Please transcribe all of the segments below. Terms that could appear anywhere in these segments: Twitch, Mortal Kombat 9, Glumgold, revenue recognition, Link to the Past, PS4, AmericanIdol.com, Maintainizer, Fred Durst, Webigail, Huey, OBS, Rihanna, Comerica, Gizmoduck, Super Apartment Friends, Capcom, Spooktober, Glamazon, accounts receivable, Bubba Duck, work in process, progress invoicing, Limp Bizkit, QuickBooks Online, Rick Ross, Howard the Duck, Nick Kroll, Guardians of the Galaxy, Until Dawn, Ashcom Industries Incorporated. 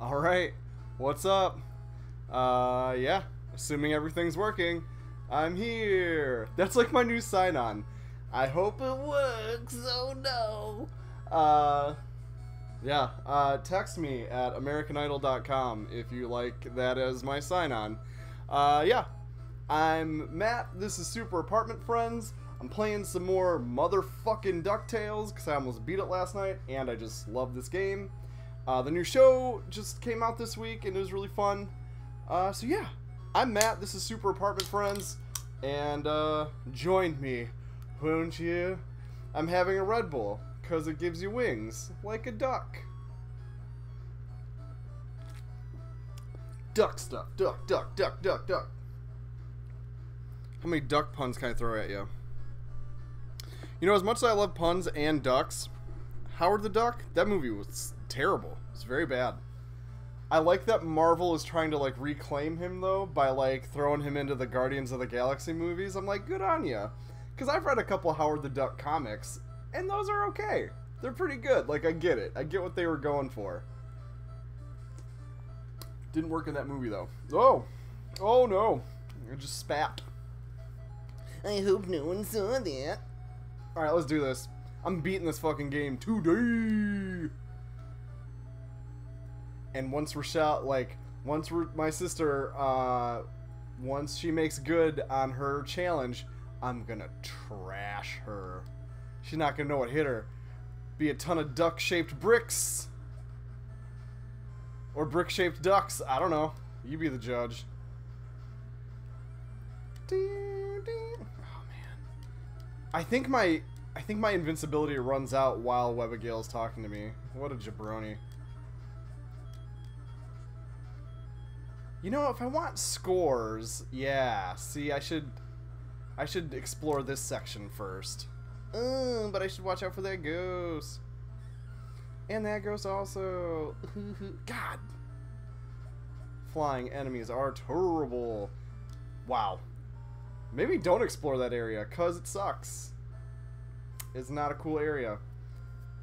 Alright, what's up? Yeah, assuming everything's working, I'm here. That's like my new sign-on. I hope it works, oh no. Yeah, text me at AmericanIdol.com if you like that as my sign-on. Yeah, I'm Matt, this is Super Apartment Friends. I'm playing some more motherfucking DuckTales, because I almost beat it last night, and I just love this game. The new show just came out this week, and it was really fun. So yeah, I'm Matt, this is Super Apartment Friends, and join me, won't you? I'm having a Red Bull, because it gives you wings, like a duck. Duck stuff, duck, duck, duck, duck, duck. How many duck puns can I throw at you? You know, as much as I love puns and ducks, Howard the Duck, that movie was terrible. It's very bad. I like that Marvel is trying to, like, reclaim him, though, by, like, throwing him into the Guardians of the Galaxy movies. I'm like, good on ya. Because I've read a couple Howard the Duck comics, and those are okay. They're pretty good. Like, I get it. I get what they were going for. Didn't work in that movie, though. Oh. Oh, no. I just spat. I hope no one saw that. Alright, let's do this. I'm beating this fucking game today! And once Rochelle, like, once she makes good on her challenge, I'm gonna trash her. She's not gonna know what hit her. Be a ton of duck-shaped bricks! Or brick-shaped ducks, I don't know. You be the judge. Ding, ding. I think my invincibility runs out while Webigail's talking to me. What a jabroni. You know, if I want scores, yeah. See, I should explore this section first. But I should watch out for that ghost. And that ghost also. God. Flying enemies are terrible. Wow. Maybe don't explore that area, cause it sucks. It's not a cool area.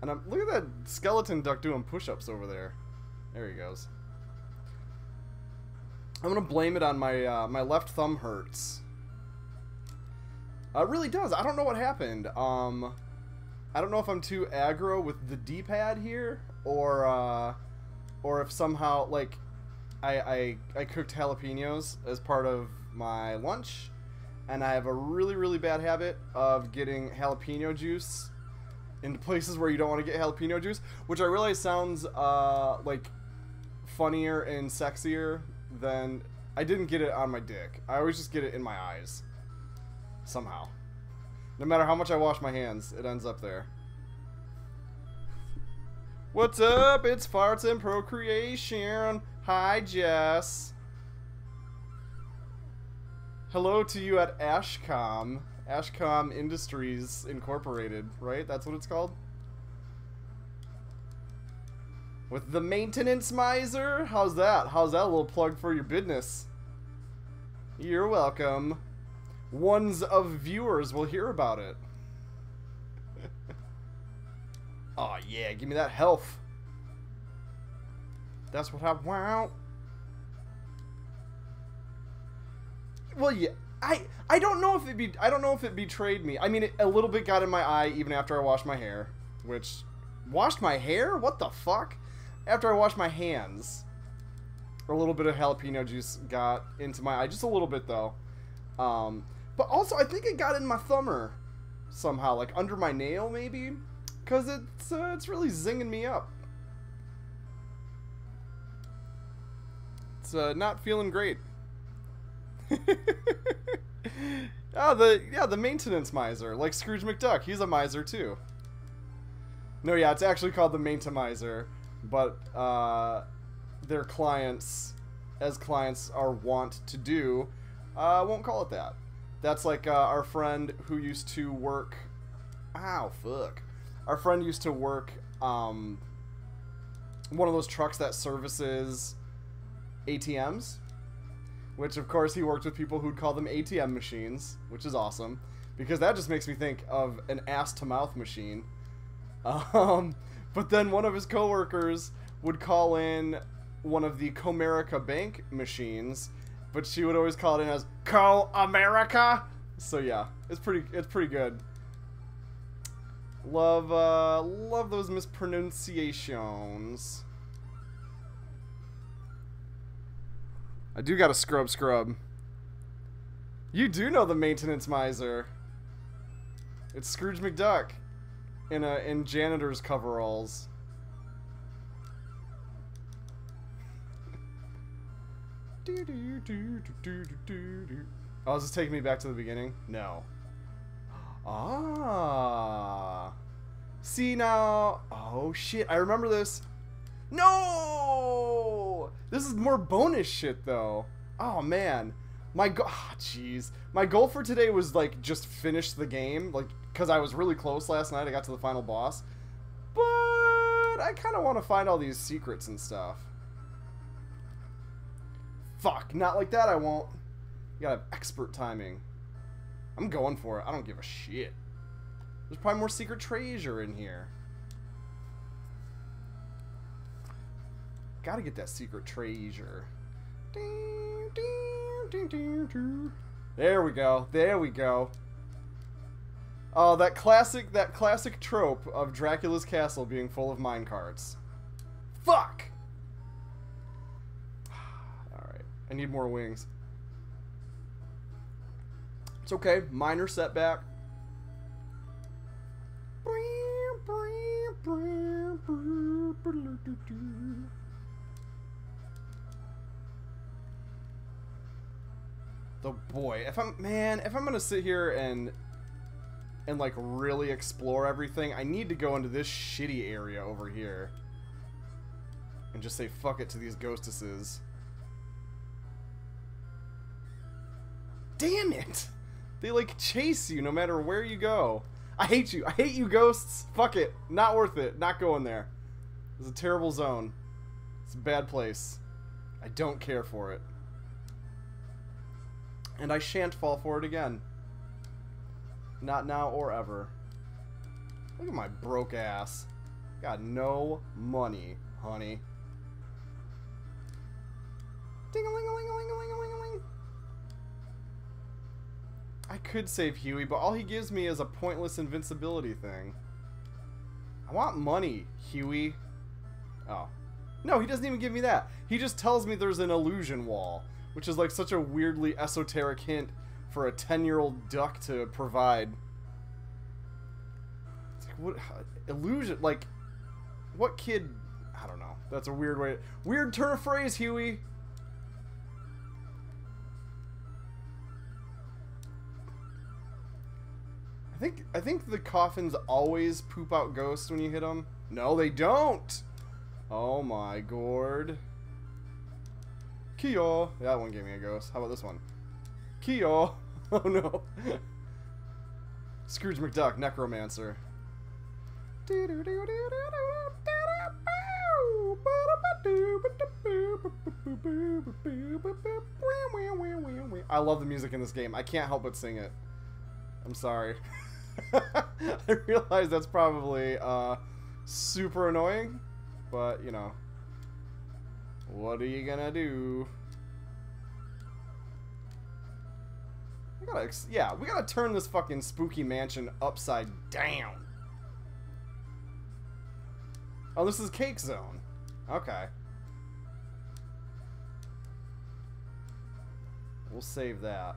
And I'm, look at that skeleton duck doing push-ups over there. There he goes. I'm gonna blame it on my my left thumb hurts. It really does. I don't know what happened. I don't know if I'm too aggro with the D-pad here, or if somehow like I cooked jalapenos as part of my lunch. And I have a really, really bad habit of getting jalapeno juice into places where you don't want to get jalapeno juice, which I realize sounds, like, funnier and sexier than... I didn't get it on my dick. I always just get it in my eyes. Somehow. No matter how much I wash my hands, it ends up there. What's up? It's Farts and Procreation. Hi, Jess. Hello to you at Ashcom. Ashcom Industries Incorporated, right? That's what it's called? With the Maintainizer? How's that? How's that little plug for your business? You're welcome. Ones of viewers will hear about it. Oh yeah, give me that health. That's what I want. Well, yeah, I don't know if it be betrayed me. I mean, it, a little bit got in my eye even after I washed my hair, which washed my hair? What the fuck? After I washed my hands, a little bit of jalapeno juice got into my eye, just a little bit though. But also, I think it got in my thumber somehow, like under my nail maybe, because it's really zinging me up. It's not feeling great. Oh, the maintenance miser, like Scrooge McDuck. He's a miser too. No, yeah, it's actually called the Maintainizer, but their clients, as clients are wont to do, won't call it that. That's like our friend who used to work. Ow, fuck! Our friend used to work one of those trucks that services ATMs. Which, of course, he worked with people who'd call them ATM machines, which is awesome, because that just makes me think of an ass-to-mouth machine. But then one of his coworkers would call in one of the Comerica bank machines, but she would always call it in as Co-America. So yeah, it's pretty good. Love, love those mispronunciations. I do gotta scrub. You do know the Maintainizer. It's Scrooge McDuck in janitor's coveralls. Oh, is this taking me back to the beginning? No. Ah. See now. Oh shit, I remember this. No! This is more bonus shit though. Oh man. My goal, jeez. My goal for today was like just finish the game, like because I was really close last night. I got to the final boss, but I kind of want to find all these secrets and stuff. Fuck, not like that. I won't. You gotta have expert timing. I'm going for it. I don't give a shit. There's probably more secret treasure in here. Gotta get that secret treasure. Ding, ding. There we go. There we go. Oh, that classic trope of Dracula's castle being full of minecarts. Fuck! Alright. I need more wings. It's okay. Minor setback. Oh boy, if I'm gonna sit here and like really explore everything, I need to go into this shitty area over here and just say fuck it to these ghostesses. Damn it! They like chase you no matter where you go. I hate you. I hate you, ghosts. Fuck it. Not worth it. Not going there. It's a terrible zone. It's a bad place. I don't care for it. And I shan't fall for it again. Not now or ever. Look at my broke ass. Got no money, honey. Ding-a-ling-a-ling-a-ling-a-ling-a-ling-a-ling. I could save Huey, but all he gives me is a pointless invincibility thing. I want money, Huey. Oh. No, he doesn't even give me that. He just tells me there's an illusion wall, which is like such a weirdly esoteric hint for a 10-year-old duck to provide. It's like, what illusion? Like, what kid? I don't know. That's a weird way. Weird turn of phrase, Huey. I think the coffins always poop out ghosts when you hit them. No, they don't. Oh my gourd. Kyo. That one gave me a ghost. How about this one? Kyo. Oh no. Scrooge McDuck, Necromancer. I love the music in this game. I can't help but sing it. I'm sorry. I realize that's probably super annoying, but you know. What are you gonna do? We gotta turn this fucking spooky mansion upside down. Oh, this is Cake Zone. Okay. We'll save that.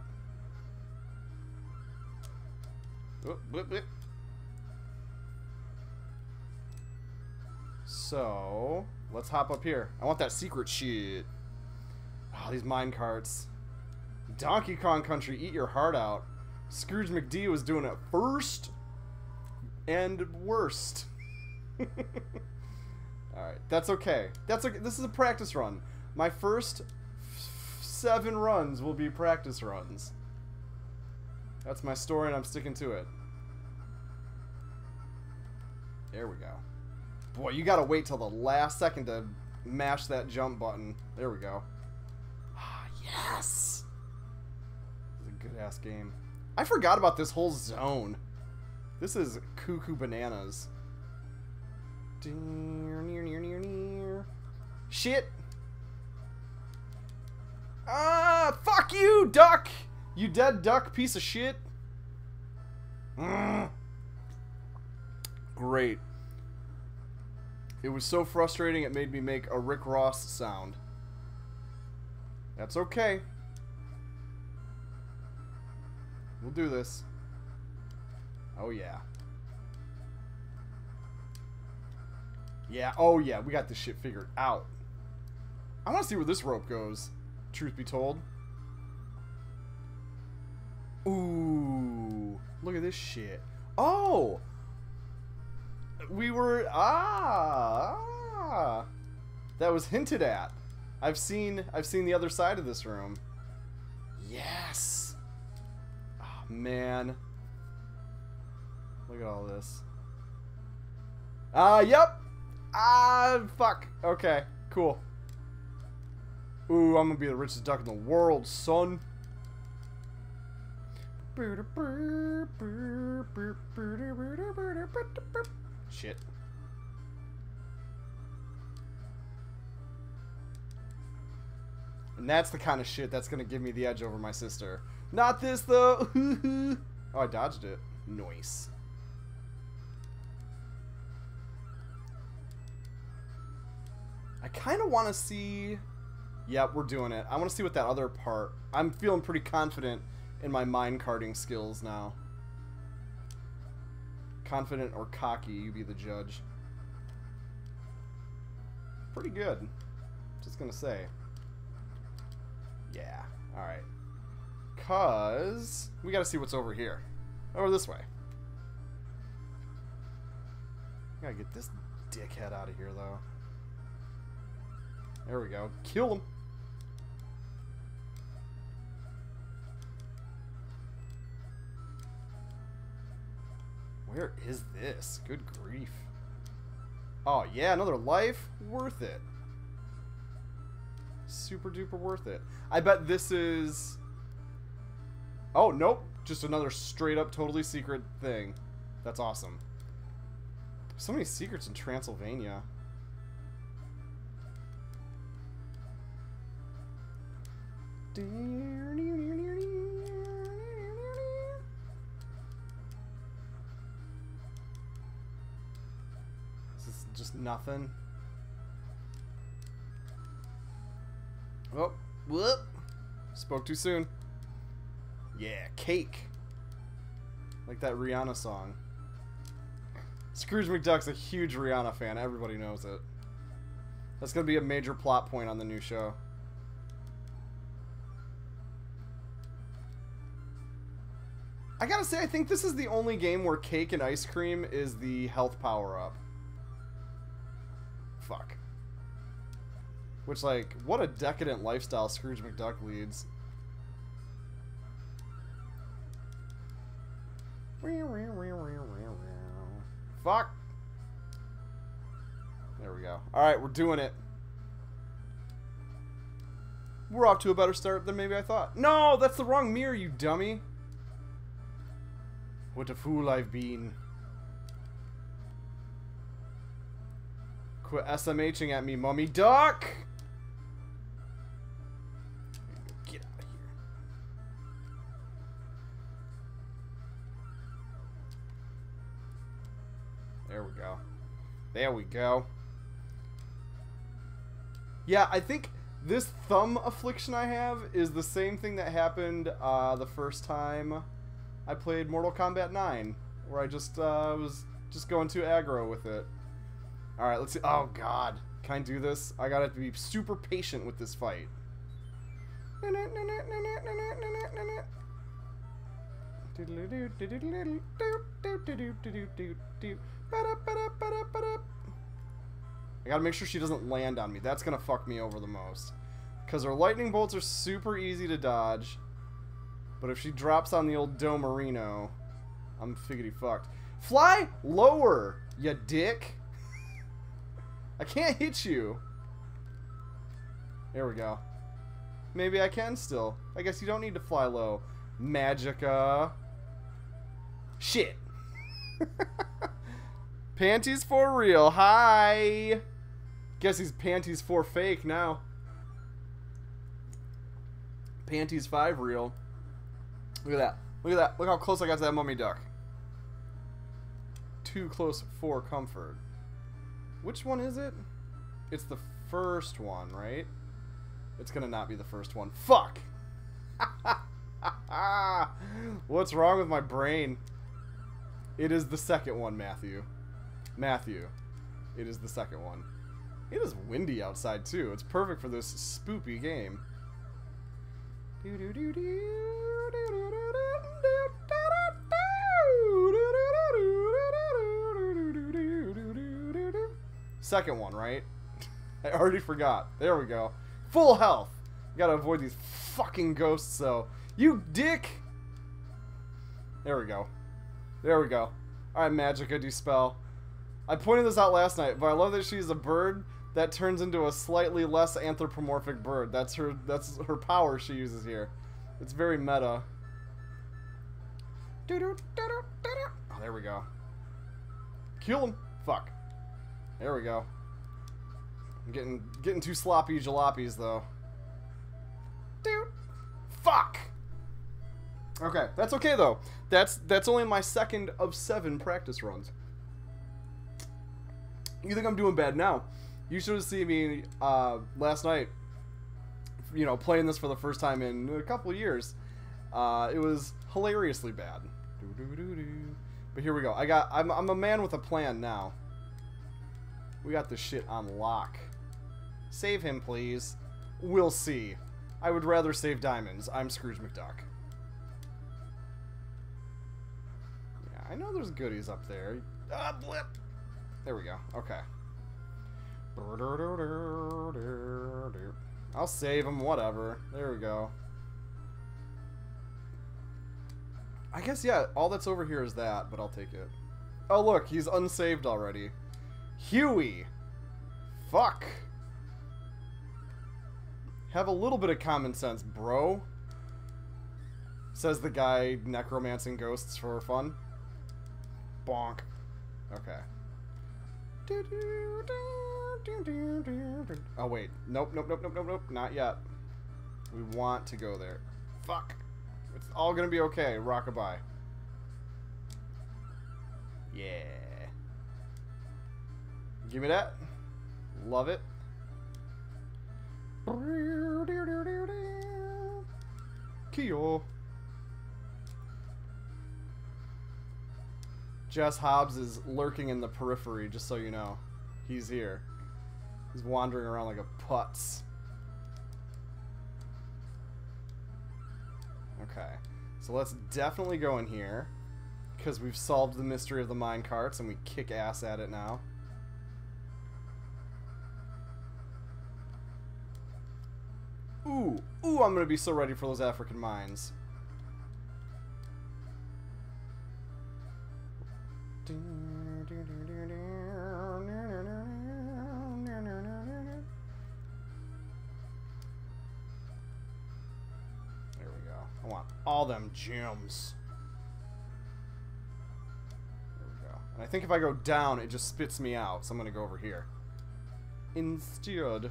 So... let's hop up here. I want that secret shit. Oh, these mine carts. Donkey Kong Country, eat your heart out. Scrooge McD was doing it first and worst. Alright, that's okay. That's okay. This is a practice run. My first 7 runs will be practice runs. That's my story and I'm sticking to it. There we go. Boy, you gotta wait till the last second to mash that jump button. There we go. Ah, yes! This is a good-ass game. I forgot about this whole zone. This is cuckoo bananas. Shit! Fuck you, duck! You dead duck, piece of shit. Great. It was so frustrating it made me make a Rick Ross sound. That's okay. We'll do this. Oh yeah. Yeah, oh yeah, we got this shit figured out. I want to see where this rope goes, truth be told. Ooh, look at this shit. Oh! We were... Ah! That was hinted at. I've seen the other side of this room. Yes! Oh, man. Look at all this. Yep! Fuck. Okay, cool. Ooh, I'm gonna be the richest duck in the world, son. Shit. And that's the kind of shit that's gonna give me the edge over my sister. Not this, though. Oh, I dodged it. Nice. I kind of want to see... Yep, we're doing it. I want to see what that other part... I'm feeling pretty confident in my minecarting skills now. Confident or cocky, you be the judge. Pretty good. Just gonna say. Yeah, alright. 'Cause... we gotta see what's over here. Over this way. Gotta get this dickhead out of here, though. There we go. Kill him. Where is this? Good grief. Oh, yeah. Another life? Worth it. Super duper worth it. I bet this is... Oh, nope. Just another straight up totally secret thing. That's awesome. So many secrets in Transylvania. This is just nothing. Oh, whoop. Spoke too soon. Yeah, cake. Like that Rihanna song. Scrooge McDuck's a huge Rihanna fan. Everybody knows it. That's going to be a major plot point on the new show. I gotta say, I think this is the only game where cake and ice cream is the health power-up. Fuck. Which, like, what a decadent lifestyle Scrooge McDuck leads. Fuck. There we go. Alright, we're doing it. We're off to a better start than maybe I thought. No, that's the wrong mirror, you dummy. What a fool I've been. Quit SMHing at me, Mummy Duck! Get out of here. There we go. There we go. Yeah, I think this thumb affliction I have is the same thing that happened the first time I played Mortal Kombat 9, where I just was just going too aggro with it. Alright, let's see. Oh, God. Can I do this? I gotta be super patient with this fight. I gotta make sure she doesn't land on me. That's gonna fuck me over the most. Because her lightning bolts are super easy to dodge. But if she drops on the old Domarino, I'm figgity fucked. Fly lower, you dick. I can't hit you. There we go. Maybe I can still. I guess you don't need to fly low. Magica. Shit. Panties for real. Hi. Guess he's panties for fake now. Panties 5 reel. Look at that. Look at that. Look how close I got to that mummy duck. Too close for comfort. Which one is it? It's the first one, right? It's gonna not be the first one. Fuck! What's wrong with my brain? It is the second one, Matthew. Matthew. It is the second one. It is windy outside, too. It's perfect for this spoopy game. Second one, right? I already forgot. There we go. Full health. Gotta avoid these fucking ghosts, though. You dick! There we go. There we go. Alright, Magica De Spell. I pointed this out last night, but I love that she's a bird that turns into a slightly less anthropomorphic bird. That's her power she uses here. It's very meta. Oh, there we go. Kill him. Fuck. There we go. I'm getting too sloppy jalopies though. Dude. Fuck. Okay, that's okay though. That's only my second of 7 practice runs. You think I'm doing bad now? You should have seen me last night. You know, playing this for the first time in a couple of years. It was hilariously bad. But here we go. I'm a man with a plan now. We got this shit on lock. Save him, please. We'll see. I would rather save diamonds. I'm Scrooge McDuck. Yeah, I know there's goodies up there. Ah, blip! There we go. Okay. I'll save him, whatever. There we go. I guess, yeah, all that's over here is that, but I'll take it. Oh, look, he's unsaved already. Huey! Fuck! Have a little bit of common sense, bro. Says the guy necromancing ghosts for fun. Bonk. Okay. Oh, wait. Nope, nope, nope, nope, nope, nope. Not yet. We want to go there. Fuck. It's all gonna be okay. Rockabye. Yeah. Give me that. Love it. Kyo. Jess Hobbs is lurking in the periphery, just so you know. He's here. He's wandering around like a putz. Okay. So let's definitely go in here, because we've solved the mystery of the mine carts and we kick ass at it now. Ooh, ooh, I'm gonna be so ready for those African mines. There we go. I want all them gems. There we go. And I think if I go down, it just spits me out, so I'm gonna go over here. Instead.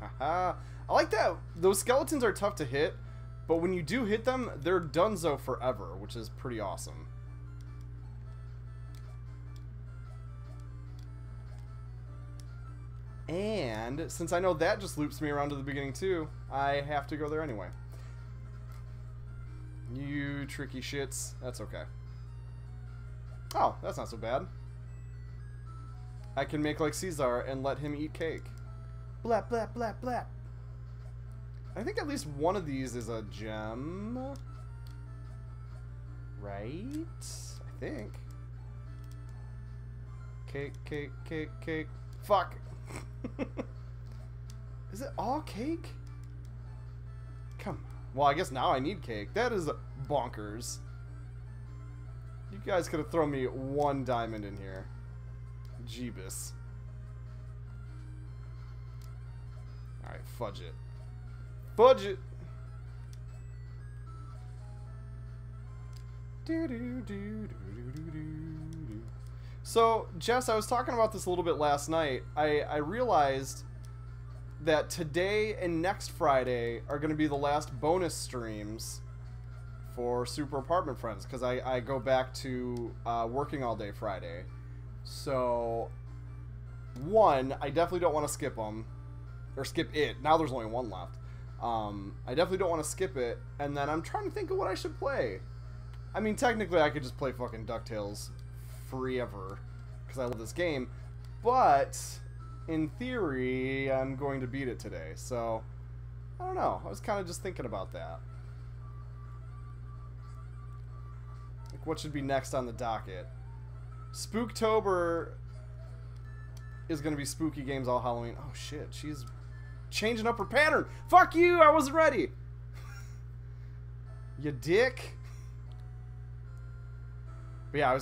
Haha. I like that. Those skeletons are tough to hit, but when you do hit them, they're donezo forever, which is pretty awesome. And since I know that just loops me around to the beginning too, I have to go there anyway. You tricky shits. That's okay. Oh, that's not so bad. I can make like Caesar and let him eat cake. Blap, blap, blap, blap. I think at least one of these is a gem. Right? I think. Cake, cake, cake, cake. Fuck. Is it all cake? Come on. Well, I guess now I need cake. That is bonkers. You guys could have thrown me one diamond in here. Jeebus. Alright, fudge it. Fudge it! So, Jess, I was talking about this a little bit last night. I realized that today and next Friday are going to be the last bonus streams for Super Apartment Friends, because I go back to working all day Friday. So, one, I definitely don't want to skip them, or skip it. Now there's only one left. I definitely don't want to skip it, and then I'm trying to think of what I should play. I mean, technically, I could just play fucking DuckTales forever, because I love this game, but in theory, I'm going to beat it today, so I don't know. I was kind of just thinking about that. Like, what should be next on the docket? Spooktober is going to be spooky games all Halloween. Oh, shit. She's changing up her pattern. Fuck you. I wasn't ready. You dick. But yeah,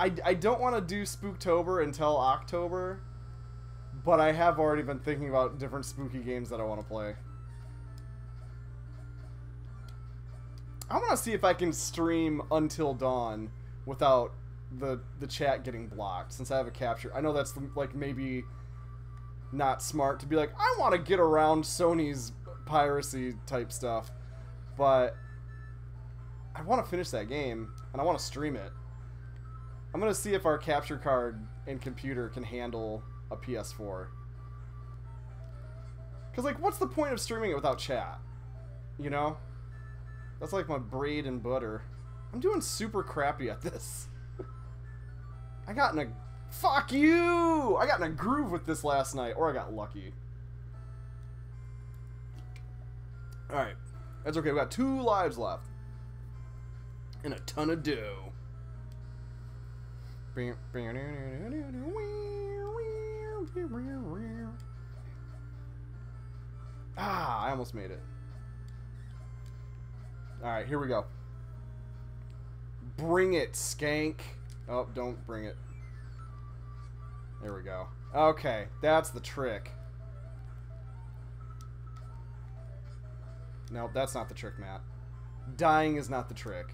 I don't want to do Spooktober until October, but I have already been thinking about different spooky games that I want to play. I want to see if I can stream Until Dawn without the chat getting blocked, since I have a capture. I know that's like maybe not smart to be like, I want to get around Sony's piracy type stuff, but I want to finish that game and I want to stream it. I'm going to see if our capture card and computer can handle a PS4. Because, like, what's the point of streaming it without chat? You know? That's like my bread and butter. I'm doing super crappy at this. I got in a... Fuck you! I got in a groove with this last night, or I got lucky. Alright. That's okay. We got 2 lives left. And a ton of dough. Ah, I almost made it. Alright, here we go. Bring it, skank. Oh, don't bring it. There we go. Okay, that's the trick. No, that's not the trick, Matt. Dying is not the trick.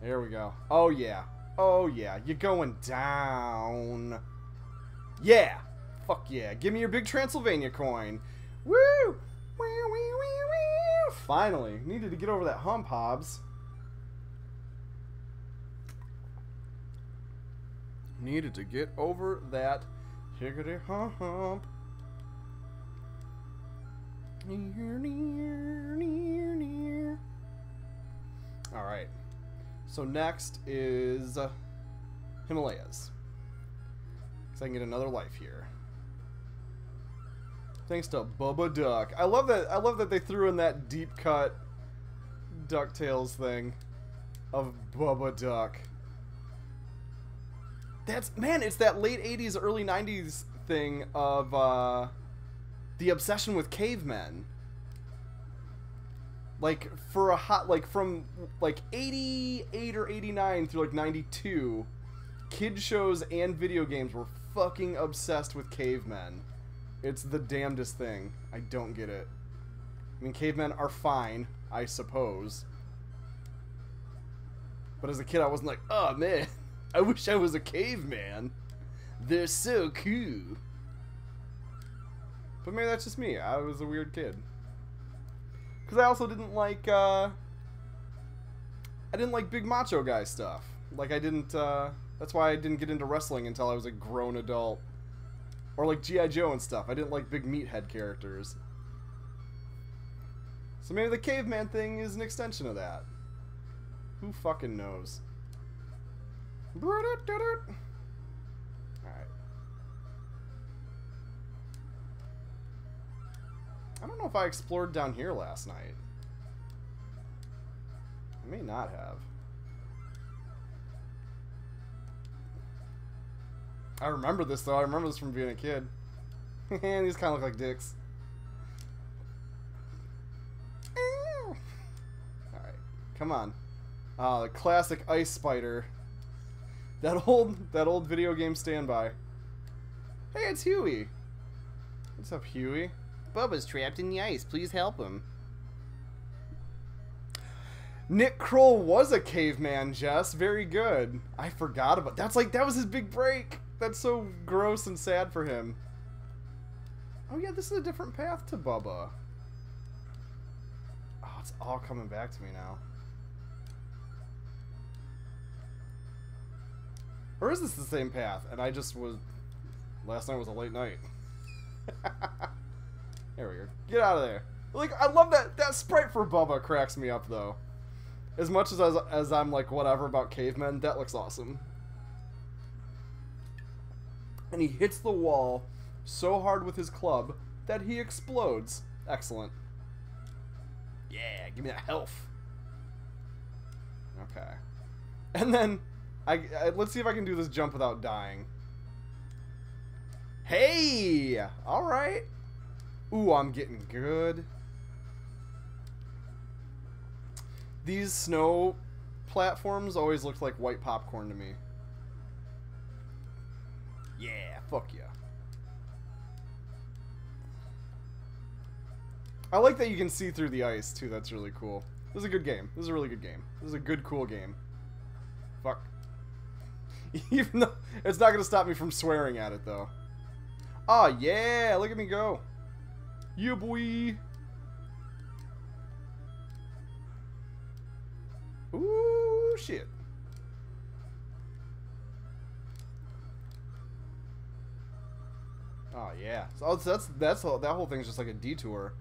There we go. Oh, yeah. Oh, yeah, you're going down. Yeah. Fuck yeah. Give me your big Transylvania coin. Woo! Wee, wee, wee, wee. Finally. Needed to get over that hump, Hobbs. Needed to get over that higgity hump. Near, near, near, near. All right. So next is Himalayas, because I can get another life here. Thanks to Bubba Duck. I love that. I love that they threw in that deep cut DuckTales thing of Bubba Duck. That's, man, it's that late '80s, early '90s thing of the obsession with cavemen. Like, for a hot, like, from, like, 88 or 89 through, like, 92, kid shows and video games were fucking obsessed with cavemen. It's the damnedest thing. I don't get it. I mean, cavemen are fine, I suppose. But as a kid, I wasn't like, oh, man, I wish I was a caveman. They're so cool. But maybe that's just me. I was a weird kid. Because I also didn't like, I didn't like big macho guy stuff. Like, I didn't, that's why I didn't get into wrestling until I was a grown adult. Or like G.I. Joe and stuff. I didn't like big meathead characters. So maybe the caveman thing is an extension of that. Who fucking knows? Alright. I don't know if I explored down here last night. I may not have. I remember this, though. I remember this from being a kid. And these kind of look like dicks. Alright, come on. The classic ice spider. That old video game standby. Hey, it's Huey. What's up, Huey? Bubba's trapped in the ice. Please help him. Nick Kroll was a caveman, Jess. Very good. I forgot about... That's like... That was his big break. That's so gross and sad for him. Oh yeah, this is a different path to Bubba. Oh, it's all coming back to me now. Or is this the same path? And I just was... Last night was a late night. There we go. Get out of there. Like, I love that. That sprite for Bubba cracks me up, though. As much as I'm like, whatever about cavemen, that looks awesome. And he hits the wall so hard with his club that he explodes. Excellent. Yeah, give me that health. Okay. And then... let's see if I can do this jump without dying. Hey! Alright. Ooh, I'm getting good. These snow platforms always looked like white popcorn to me. Yeah, fuck yeah. I like that you can see through the ice, too. That's really cool. This is a good game. This is a really good game. This is a good, cool game. Fuck. Even though it's not going to stop me from swearing at it, though. Oh, yeah. Look at me go. Yeah, boy. Ooh, shit. Oh, yeah. So that whole thing's just like a detour.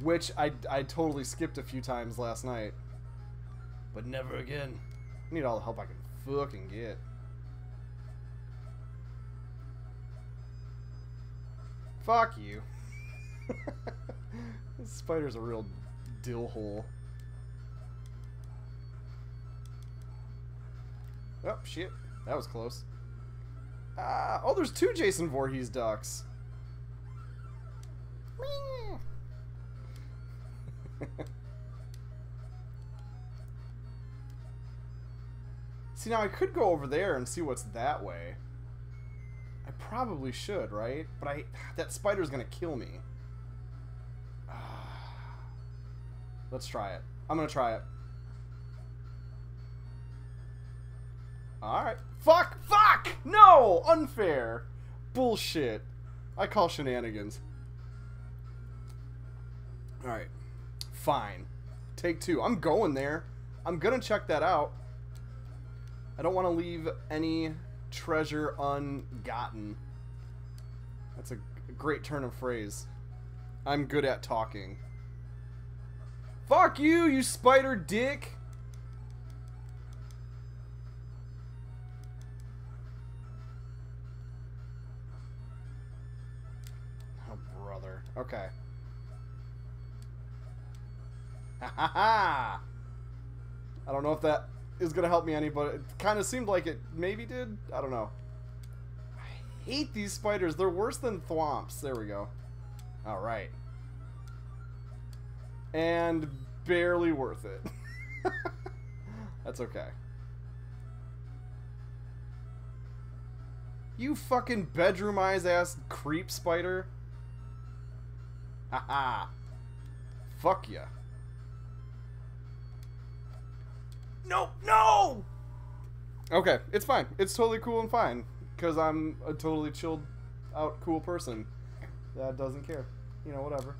Which I totally skipped a few times last night. But never again. I need all the help I can fucking get. Fuck you. This spider's a real dill hole. Oh, shit. That was close. Oh, there's two Jason Voorhees ducks. See, now I could go over there and see what's that way. I probably should, right? But that spider's gonna kill me. Let's try it. I'm gonna try it. Alright. Fuck! Fuck! No! Unfair! Bullshit. I call shenanigans. Alright. Fine. Take two. I'm going there. I'm gonna check that out. I don't want to leave any treasure ungotten. That's a great turn of phrase. I'm good at talking. Fuck you, you spider dick! Oh, brother. Okay. Ha ha ha! I don't know if that... is gonna help me any, but it kind of seemed like it maybe did. I don't know. I hate these spiders. They're worse than thwomps. There we go. All right. And barely worth it. That's okay. You fucking bedroom-eyes ass creep spider. Haha. Fuck ya. No, no! Okay, it's fine. It's totally cool and fine. Because I'm a totally chilled out cool person that doesn't care. You know, whatever.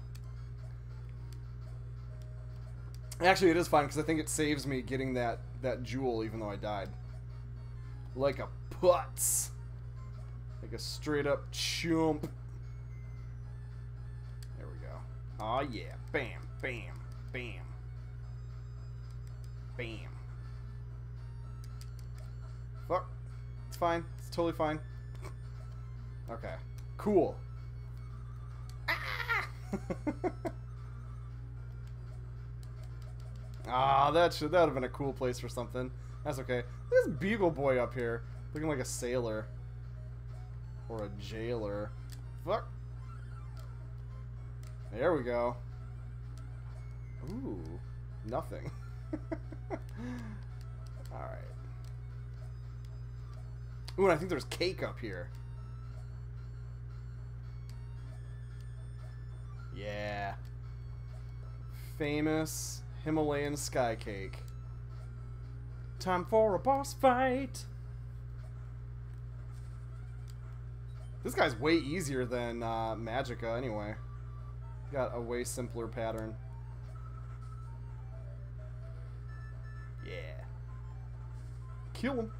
Actually, it is fine because I think it saves me getting that jewel even though I died. Like a putz. Like a straight up chump. There we go. Aw, yeah. Bam, bam, bam. Bam. Fuck. It's fine. It's totally fine. Okay. Cool. Ah! Ah, that would have been a cool place for something. That's okay. Look at this Beagle Boy up here. Looking like a sailor. Or a jailer. Fuck. There we go. Ooh. Nothing. Alright. Ooh, and I think there's cake up here. Yeah. Famous Himalayan sky cake. Time for a boss fight. This guy's way easier than Magica anyway. Got a way simpler pattern. Yeah. Kill him.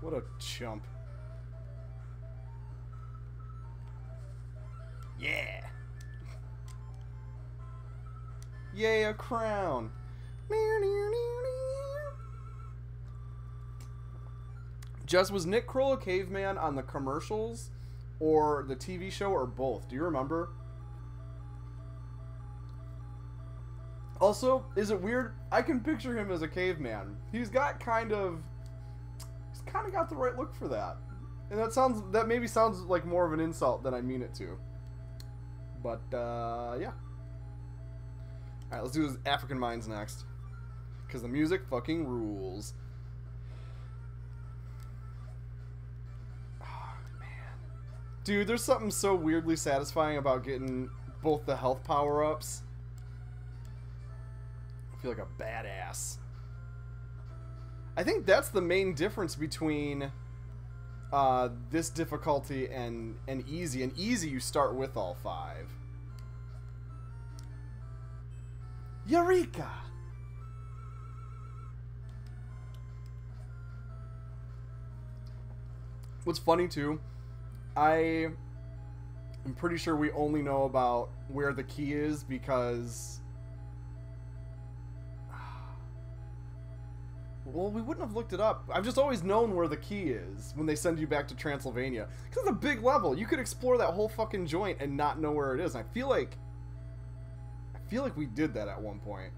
What a chump. Yeah. Yay, a crown. Jess, was Nick Kroll a caveman on the commercials or the TV show or both? Do you remember? Also, is it weird? I can picture him as a caveman. He's got kind of got the right look for that. And that maybe sounds like more of an insult than I mean it to. But, yeah. Alright, let's do his African Minds next. Because the music fucking rules. Oh, man. Dude, there's something so weirdly satisfying about getting both the health power-ups. I feel like a badass. I think that's the main difference between this difficulty and easy. And easy, you start with all five. Eureka! What's funny too, I am pretty sure we only know about where the key is because, well, we wouldn't have looked it up. I've just always known where the key is when they send you back to Transylvania. Because it's a big level. You could explore that whole fucking joint and not know where it is. And I feel like we did that at one point.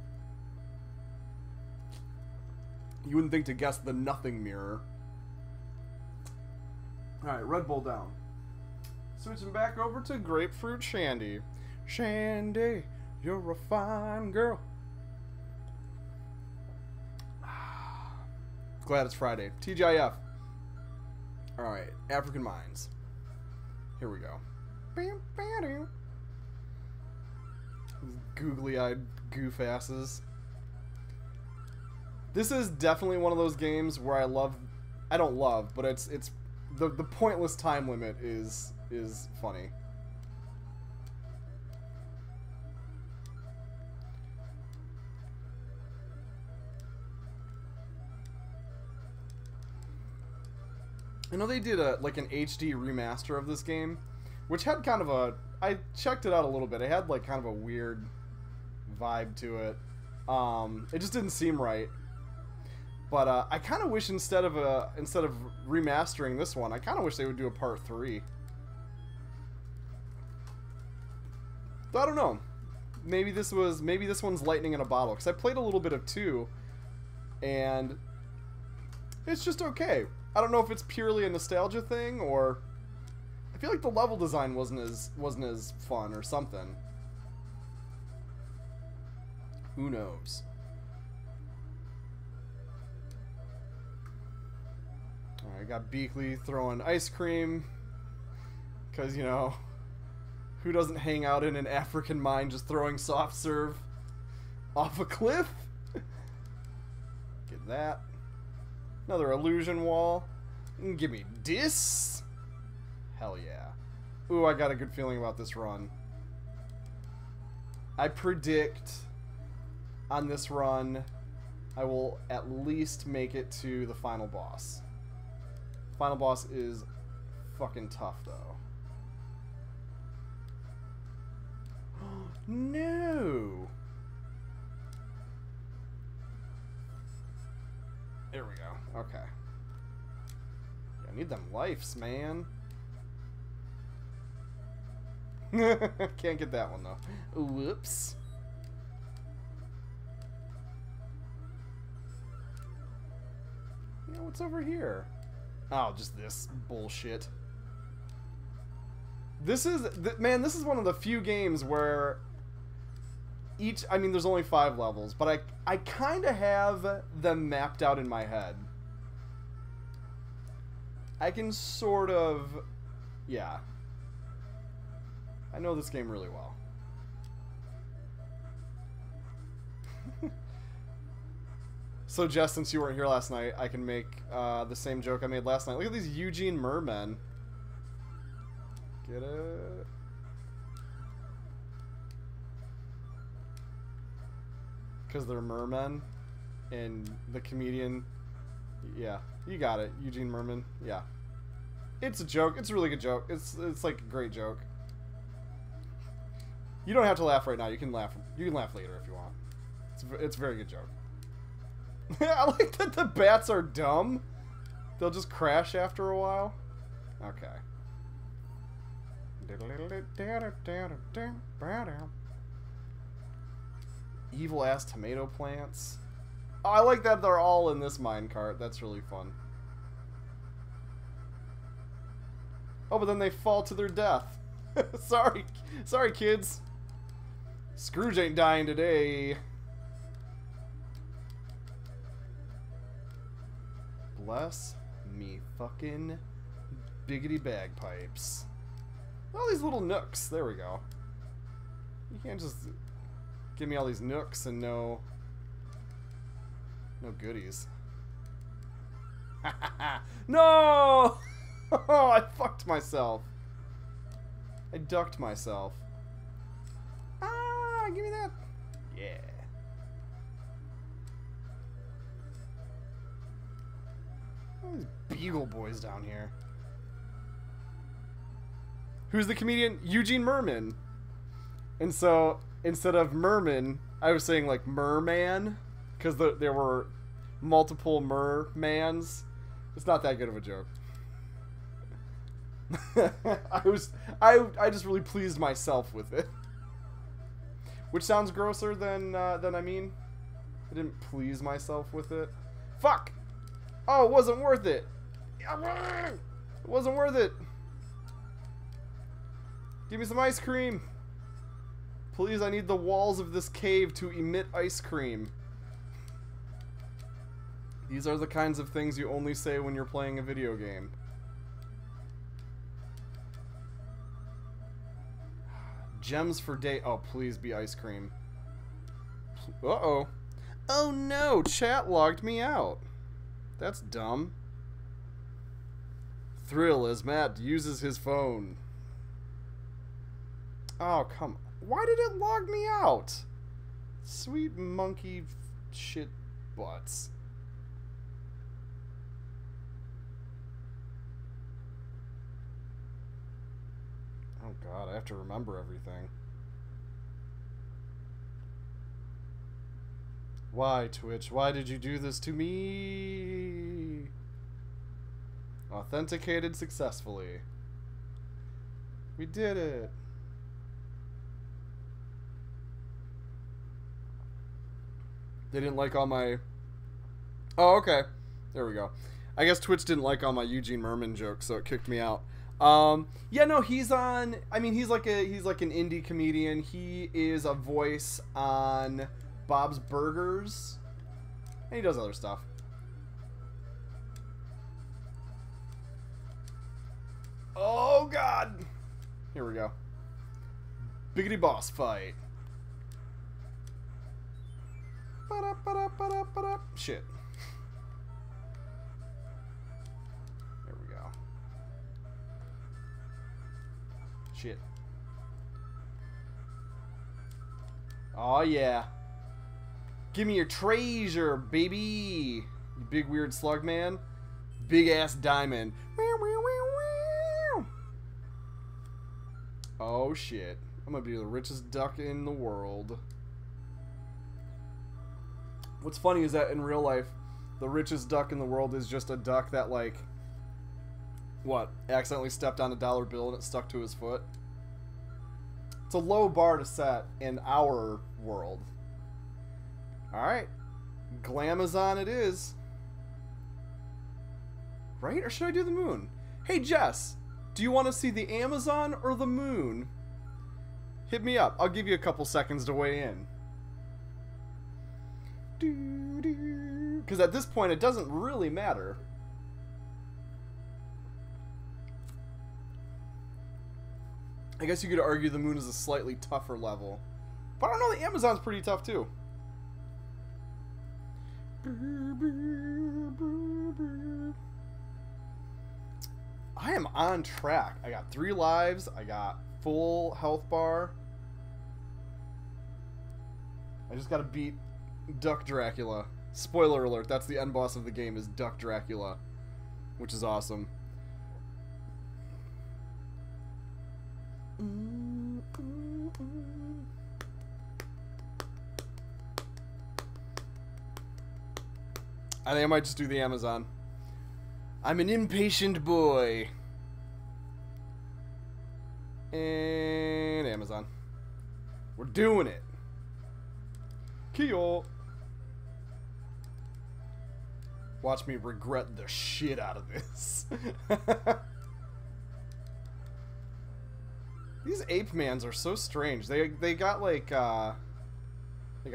You wouldn't think to guess the nothing mirror. Alright, Red Bull down. Switching back over to Grapefruit Shandy. Shandy, you're a fine girl. Glad it's Friday. TGIF. Alright, African Minds. Here we go. Googly-eyed goof asses. This is definitely one of those games where I don't love, but it's the pointless time limit is funny. I know they did like an HD remaster of this game, which had kind of a... I checked it out a little bit. It had like kind of a weird vibe to it. It just didn't seem right. But I kind of wish instead of remastering this one, I kind of wish they would do a part 3. So I don't know. Maybe this one's lightning in a bottle, because I played a little bit of 2, and it's just okay. I don't know if it's purely a nostalgia thing, or I feel like the level design wasn't as fun or something. Who knows? Alright, I got Beakley throwing ice cream. Because, you know, who doesn't hang out in an African mine just throwing soft serve off a cliff? Get that. Another illusion wall. Give me dis. Hell yeah. Ooh, I got a good feeling about this run. I predict on this run I will at least make it to the final boss. Final boss is fucking tough though. No! There we go. Okay. Yeah, I need them lives, man. Can't get that one though. Whoops. Yeah, what's over here? Oh, just this bullshit. This is one of the few games where there's only 5 levels, but I kind of have them mapped out in my head. I can sort of, yeah. I know this game really well. So, Jess, since you weren't here last night, I can make the same joke I made last night. Look at these Eugene Merman. Get it? Because they're mermen, and the comedian... Yeah, you got it, Eugene Merman. Yeah. It's a joke. It's a really good joke. It's like a great joke. You don't have to laugh right now. You can laugh later if you want. It's a very good joke. I like that the bats are dumb. They'll just crash after a while. Okay. Evil ass tomato plants. Oh, I like that they're all in this minecart. That's really fun. Oh, but then they fall to their death. Sorry kids. Scrooge ain't dying today. Bless me fucking biggity bagpipes. All these little nooks. There we go. You can't just give me all these nooks and no goodies. No! Oh, I fucked myself. I ducked myself. Ah, give me that. Yeah. All these Beagle Boys down here. Who's the comedian? Eugene Merman. And so, instead of Merman, I was saying, like, Merman. Because there were multiple Mermans. It's not that good of a joke. I just really pleased myself with it, which sounds grosser than I mean. I didn't please myself with it. Fuck! Oh, it wasn't worth it. It wasn't worth it. Give me some ice cream, please. I need the walls of this cave to emit ice cream. These are the kinds of things you only say when you're playing a video game. Gems for day. Oh, please be ice cream. Uh-oh. Oh, no. Chat logged me out. That's dumb. Thrill as Matt uses his phone. Oh, come on. Why did it log me out? Sweet monkey shit butts. Oh god, I have to remember everything. Why, Twitch? Why did you do this to me? Authenticated successfully. We did it. They didn't like all my... Oh, okay. There we go. I guess Twitch didn't like all my Eugene Merman jokes, so it kicked me out. Yeah, no, he's on, I mean, he's like an indie comedian. He is a voice on Bob's Burgers, and he does other stuff. Oh god. Here we go. Biggity boss fight. Ba-da-ba-da-ba-da-ba-da. Shit. Shit. Oh yeah. Give me your treasure, baby. You big weird slug man. Big ass diamond. Oh shit. I'm gonna be the richest duck in the world. What's funny is that in real life, the richest duck in the world is just a duck that, like, what, accidentally stepped on a $1 bill and it stuck to his foot. It's a low bar to set in our world. Alright. Glamazon it is. Right? Or should I do the moon? Hey Jess, do you want to see the Amazon or the moon? Hit me up. I'll give you a couple seconds to weigh in. Because at this point it doesn't really matter. I guess you could argue the moon is a slightly tougher level. But I don't know, the Amazon's pretty tough too. I am on track. I got 3 lives. I got full health bar. I just gotta beat Duck Dracula. Spoiler alert, that's the end boss of the game is Duck Dracula, which is awesome. I think I might just do the Amazon. I'm an impatient boy. And Amazon. We're doing it. Keel. Watch me regret the shit out of this. These ape mans are so strange. They got like a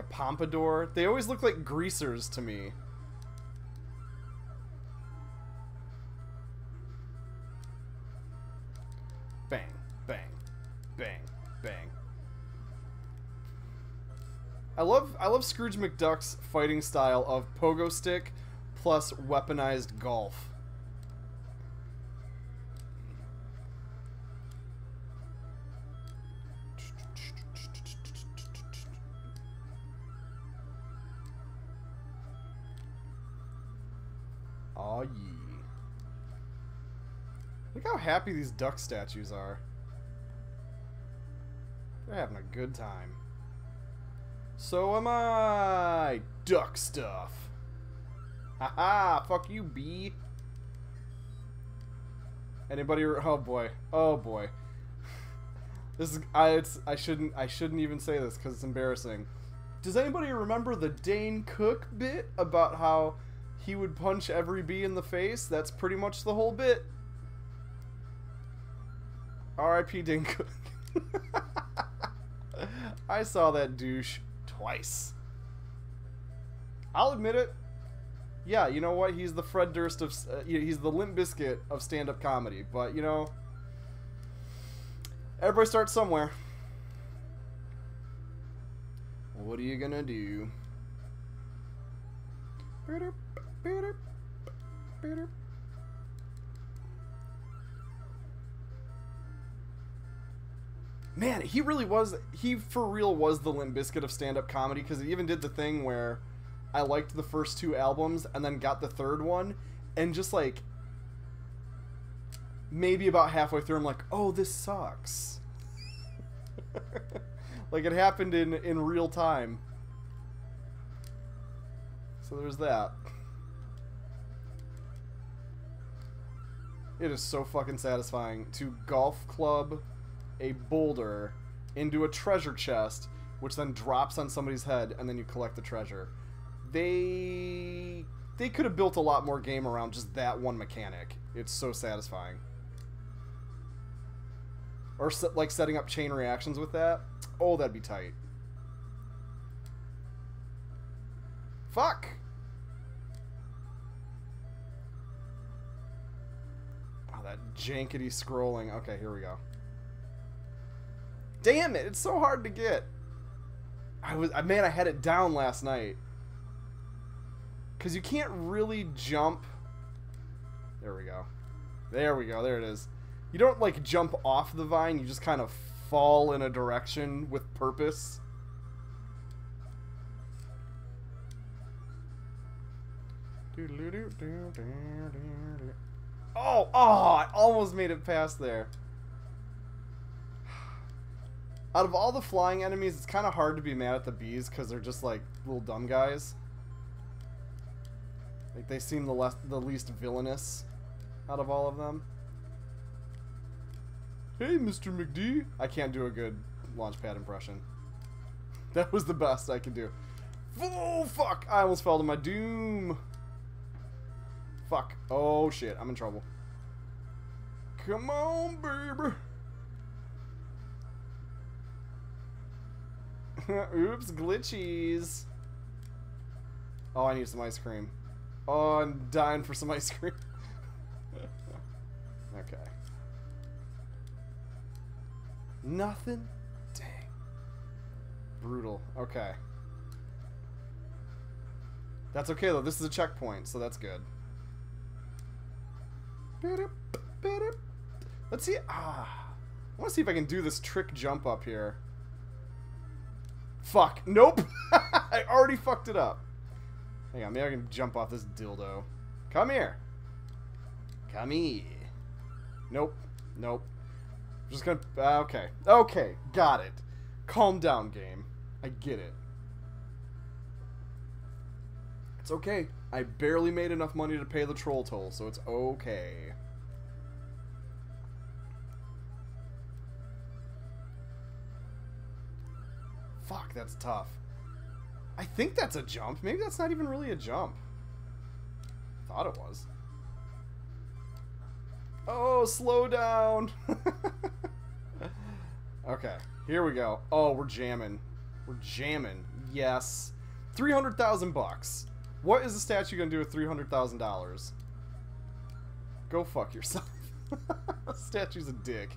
pompadour. They always look like greasers to me. Bang, bang, bang, bang. I love Scrooge McDuck's fighting style of pogo stick plus weaponized golf. Aw, yeah. Look how happy these duck statues are. They're having a good time. So am I! Duck stuff! Haha! Fuck you, bee! Anybody? Oh boy. Oh boy. This is... I shouldn't even say this because it's embarrassing. Does anybody remember the Dane Cook bit about how he would punch every bee in the face? That's pretty much the whole bit. R.I.P. Dane Cook. I saw that douche twice. I'll admit it. Yeah, you know what? He's the Fred Durst of... he's the Limp Bizkit of stand-up comedy. But, you know... Everybody starts somewhere. What are you gonna do? Man, he really was... He, for real, was the Limp Bizkit of stand-up comedy, because he even did the thing where I liked the first 2 albums and then got the 3rd one, and just, like, maybe about halfway through I'm like, oh, this sucks. Like, it happened in real time. So there's that. It is so fucking satisfying to golf club a boulder into a treasure chest, which then drops on somebody's head, and then you collect the treasure. They could have built a lot more game around just that one mechanic. It's so satisfying. Or like setting up chain reactions with that. Oh, that'd be tight. Fuck! Oh, that jankety scrolling. Okay, here we go. Damn it! It's so hard to get. Man, I had it down last night. Because you can't really jump. There we go. There we go. There it is. You don't, like, jump off the vine. You just kind of fall in a direction with purpose. Oh! Oh! I almost made it past there. Out of all the flying enemies, it's kind of hard to be mad at the bees because they're just, like, little dumb guys. Like, they seem the least villainous out of all of them. Hey, Mr. McD. I can't do a good Launchpad impression. That was the best I could do. Oh, fuck! I almost fell to my doom. Fuck. Oh, shit. I'm in trouble. Come on, baby. Oops, glitchies. Oh, I need some ice cream. Oh, I'm dying for some ice cream. Okay. Nothing? Dang. Brutal. Okay. That's okay though, this is a checkpoint, so that's good. Let's see. I want to see if I can do this trick jump up here. Fuck. Nope. I already fucked it up. Hang on, maybe I can jump off this dildo. Come here. Come here. Nope. Nope. I'm just gonna... okay. Okay. Got it. Calm down, game. I get it. It's okay. I barely made enough money to pay the troll toll, so it's okay. Fuck, that's tough. I think that's a jump. Maybe that's not even really a jump. Thought it was. Oh, slow down. Okay, here we go. Oh, we're jamming. We're jamming. Yes. 300,000 bucks. What is the statue going to do with $300,000? Go fuck yourself. The statue's a dick.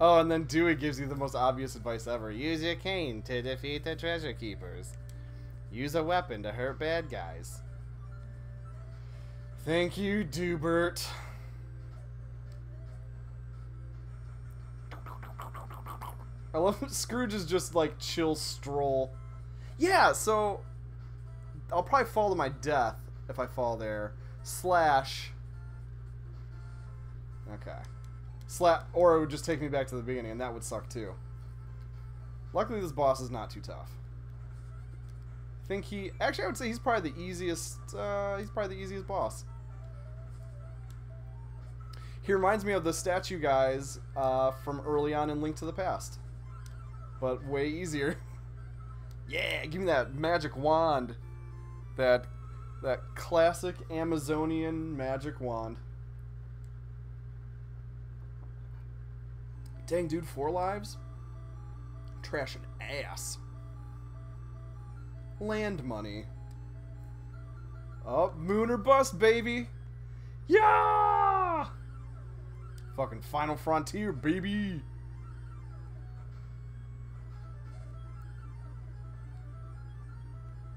Oh, and then Dewey gives you the most obvious advice ever. Use your cane to defeat the treasure keepers. Use a weapon to hurt bad guys. Thank you, Dewbert. I love that Scrooge is just like chill stroll. Yeah, so I'll probably fall to my death if I fall there. Slash. Okay. Slap, or it would just take me back to the beginning, and that would suck too. Luckily, this boss is not too tough. I think he... Actually, I would say he's probably the easiest... he's probably the easiest boss. He reminds me of the statue guys from early on in Link to the Past. But way easier. Yeah, give me that magic wand. That classic Amazonian magic wand. Dang, dude, 4 lives? Trash and ass. Land money. Up, moon or bust, baby. Yeah! Fucking Final Frontier, baby.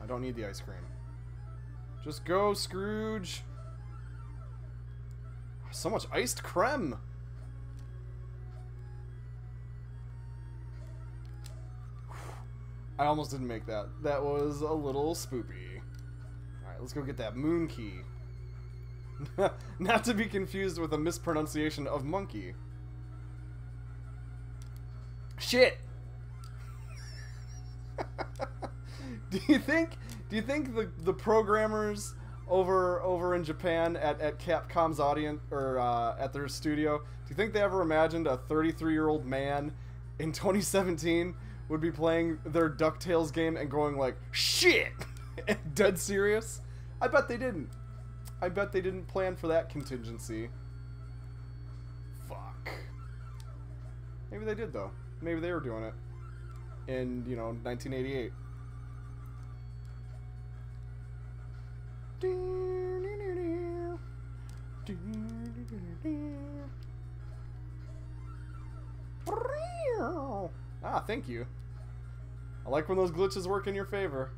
I don't need the ice cream. Just go, Scrooge. So much iced creme. I almost didn't make that. That was a little spoopy. Alright, let's go get that moon key. Not to be confused with a mispronunciation of monkey. Shit! Do you think the programmers over in Japan at Capcom's audience or at their studio, do you think they ever imagined a 33-year-old man in 2017 would be playing their DuckTales game and going like, shit! Dead serious? I bet they didn't. I bet they didn't plan for that contingency. Fuck. Maybe they did though. Maybe they were doing it in, you know, 1988. Ah, thank you. I like when those glitches work in your favor.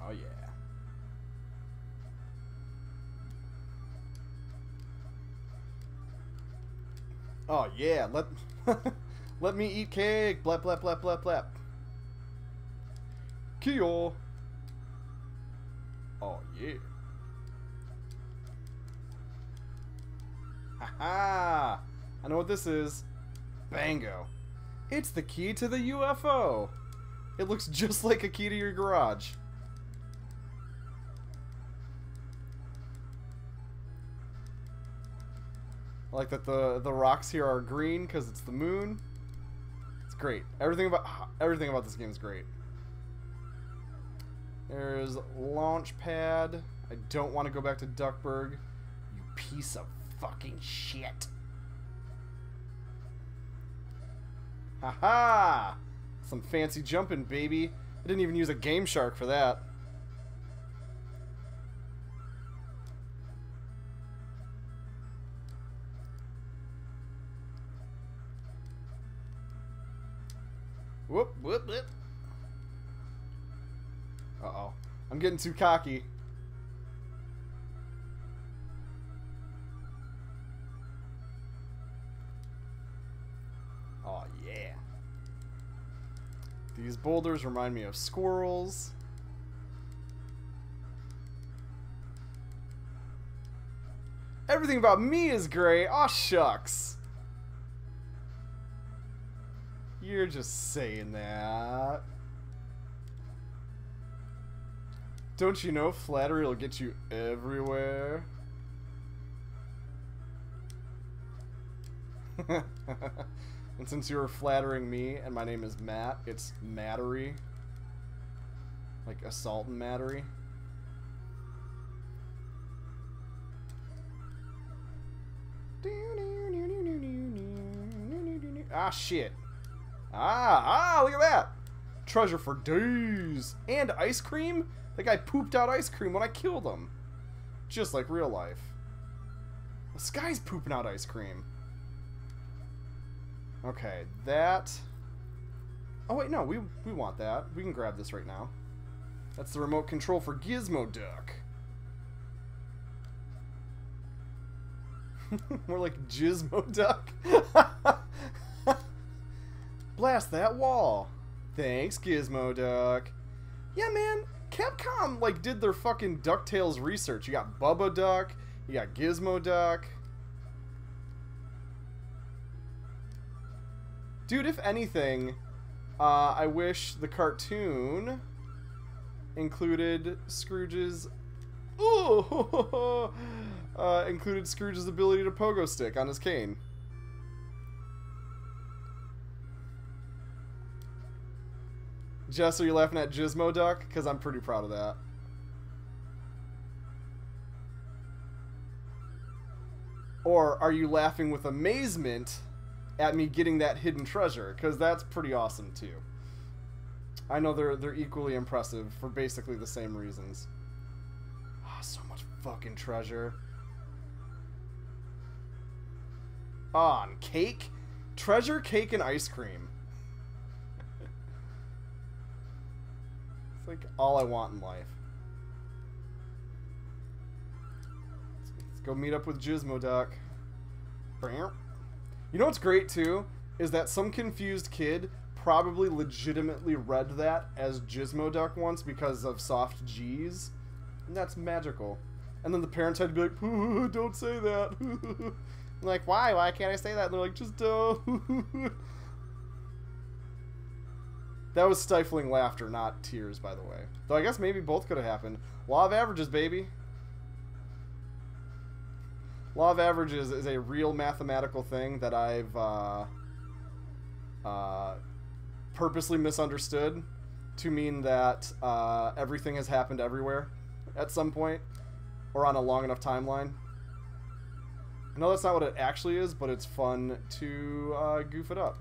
Oh, yeah. Oh, yeah. Let me eat cake. Blap, blap, blap, blap, blap. Kyo. Oh, yeah. Haha! I know what this is. Bango. It's the key to the UFO. It looks just like a key to your garage. I like that the rocks here are green because it's the moon. It's great. Everything about this game is great. There's Launchpad. I don't want to go back to Duckburg. You piece of fucking shit. Haha! Some fancy jumping, baby. I didn't even use a Game Shark for that. Whoop, whoop, whoop. Uh-oh. I'm getting too cocky. Oh, yeah. These boulders remind me of squirrels. Everything about me is gray. Aw, shucks. You're just saying that. Don't you know flattery will get you everywhere? And since you were flattering me and my name is Matt, it's Mattery. Like assault and mattery. Ah, shit. Ah, look at that. Treasure for days. And ice cream? That guy pooped out ice cream when I killed him. Just like real life. This guy's pooping out ice cream. Okay, that... Oh, wait, no, we want that. We can grab this right now. That's the remote control for Gizmoduck. More like Gizmoduck. Blast that wall. Thanks, Gizmoduck. Yeah, man. Capcom, like, did their fucking DuckTales research. You got Bubba Duck. You got Gizmoduck. Dude, if anything, I wish the cartoon included Scrooge's... Ooh! Included Scrooge's ability to pogo stick on his cane. Jess, are you laughing at Gizmoduck? Because I'm pretty proud of that. Or are you laughing with amazement at me getting that hidden treasure? Because that's pretty awesome too. I know they're equally impressive for basically the same reasons. Ah, so much fucking treasure. On cake, treasure, cake, and ice cream. Like all I want in life. Let's go meet up with Gizmoduck. You know what's great too is that some confused kid probably legitimately read that as Gizmoduck once because of soft G's, and that's magical. And then the parents had to be like, "Don't say that." I'm like, "Why? Why can't I say that?" And they're like, "Just don't." That was stifling laughter, not tears, by the way. Though I guess maybe both could have happened. Law of averages, baby. Law of averages is a real mathematical thing that I've purposely misunderstood to mean that everything has happened everywhere at some point or on a long enough timeline. No, that's not what it actually is, but it's fun to goof it up.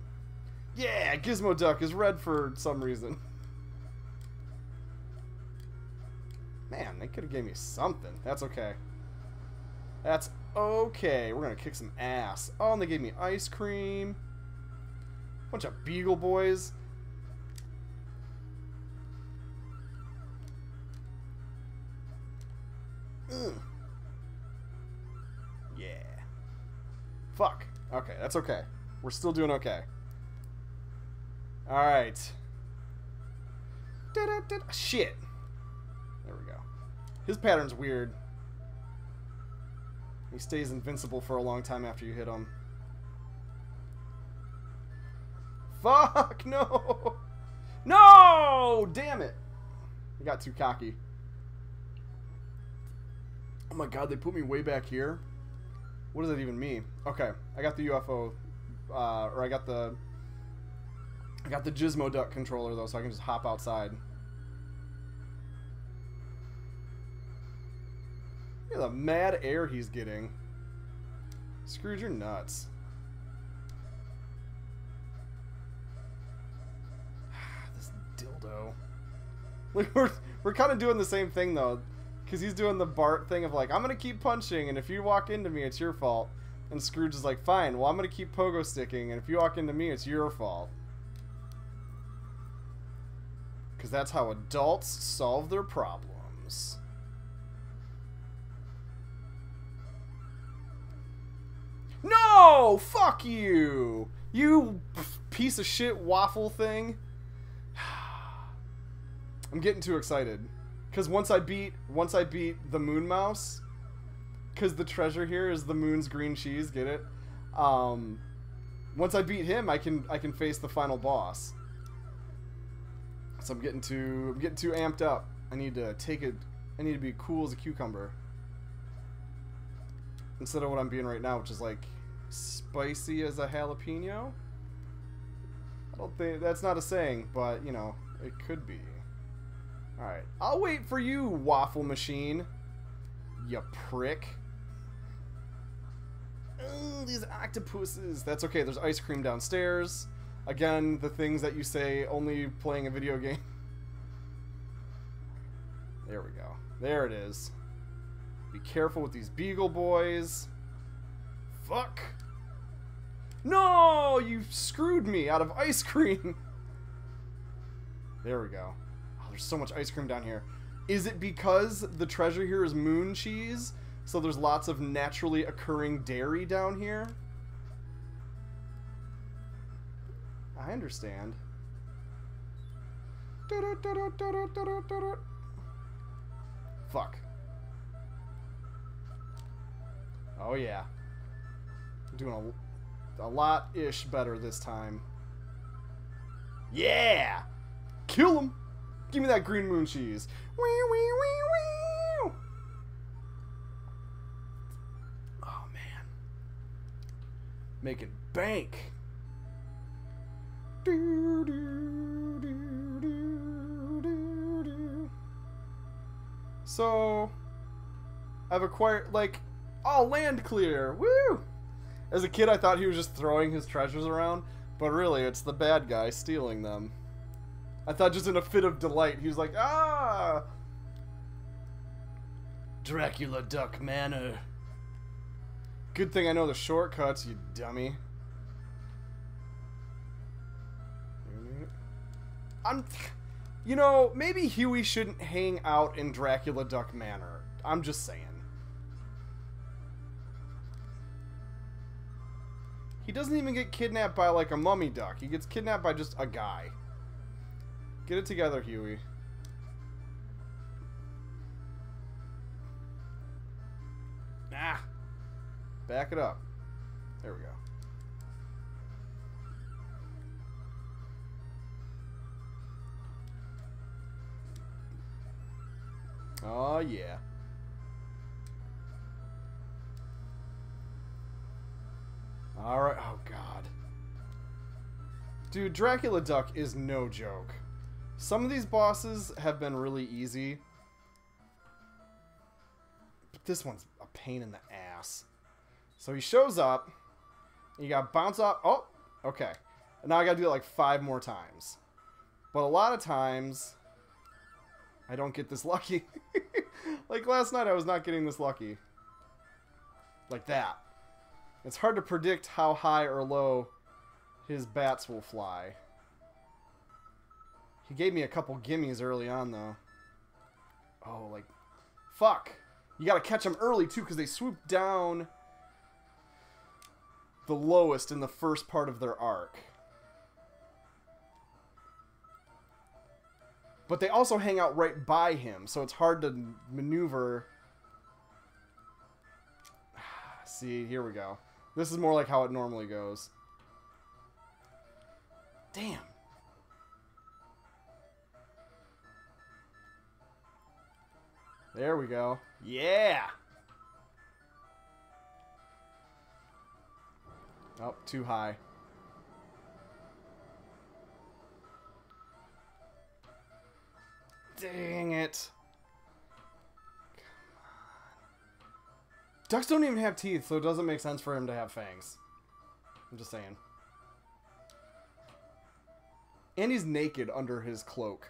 Yeah, Gizmoduck is red for some reason. Man, they could have gave me something. That's okay. That's okay. We're gonna kick some ass. Oh, and they gave me ice cream. Bunch of Beagle Boys. Ugh. Yeah. Fuck. Okay, that's okay. We're still doing okay. Alright. Shit. There we go. His pattern's weird. He stays invincible for a long time after you hit him. Fuck, no! No! Damn it! I got too cocky. Oh my god, they put me way back here? What does that even mean? Okay, I got the UFO, or I got the Gizmoduck controller though, so I can just hop outside. Look at the mad air he's getting. Scrooge, you're nuts. This dildo. Like, we're kind of doing the same thing though, because he's doing the Bart thing of like, I'm gonna keep punching, and if you walk into me, it's your fault. And Scrooge is like, fine. Well, I'm gonna keep pogo sticking, and if you walk into me, it's your fault. because that's how adults solve their problems. No! Fuck you! You piece of shit waffle thing. I'm getting too excited. Because once I beat the Moon Mouse, because the treasure here is the moon's green cheese, get it? Once I beat him, I can face the final boss. So I'm getting too amped up. I need to be cool as a cucumber. Instead of what I'm being right now, which is like spicy as a jalapeno. I don't think that's not a saying, but you know, it could be. Alright. I'll wait for you, waffle machine. You prick. Ooh, these octopuses. That's okay, there's ice cream downstairs. Again, the things that you say only playing a video game. There we go. There it is. Be careful with these Beagle Boys. Fuck. No! You screwed me out of ice cream. There we go. Oh, there's so much ice cream down here. Is it because the treasure here is moon cheese? So there's lots of naturally occurring dairy down here? I understand. Fuck. Oh yeah. I'm doing a lot-ish better this time. Yeah! Kill him! Give me that green moon cheese. Wee wee wee wee! Oh man. Make it bank! Do, do, do, do, do, do. So, I've acquired, like, oh, land clear! Woo! As a kid, I thought he was just throwing his treasures around, but really, it's the bad guy stealing them. I thought just in a fit of delight, he was like, ah! Dracula Duck Manor. Good thing I know the shortcuts, you dummy. You know, maybe Huey shouldn't hang out in Dracula Duck Manor. I'm just saying. He doesn't even get kidnapped by, like, a mummy duck. He gets kidnapped by just a guy. Get it together, Huey. Ah! Back it up. There we go. Oh yeah. Alright, oh god. Dude, Dracula Duck is no joke. Some of these bosses have been really easy. But this one's a pain in the ass. So he shows up. And you gotta bounce off. Oh, okay. And now I gotta do it like 5 more times. But a lot of times I don't get this lucky. Like last night I was not getting this lucky. Like that. It's hard to predict how high or low his bats will fly. He gave me a couple gimmies early on though. Oh, like, fuck. You gotta catch them early too because they swoop down the lowest in the first part of their arc. But they also hang out right by him, so it's hard to maneuver. See, here we go. This is more like how it normally goes. Damn. There we go. Yeah! Oh, too high. Dang it. Come on. Ducks don't even have teeth, so it doesn't make sense for him to have fangs. I'm just saying. And he's naked under his cloak.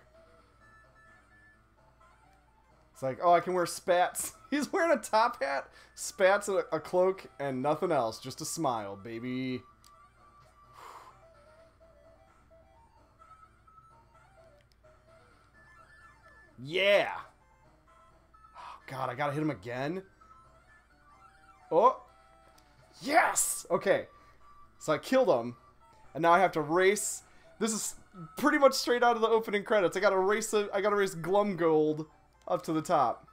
It's like, oh, I can wear spats. He's wearing a top hat, spats, a cloak, and nothing else. Just a smile, baby. Yeah! Oh, God, I gotta hit him again. Oh! Yes! Okay. So I killed him, and now I have to race. This is pretty much straight out of the opening credits. I gotta race Glumgold up to the top.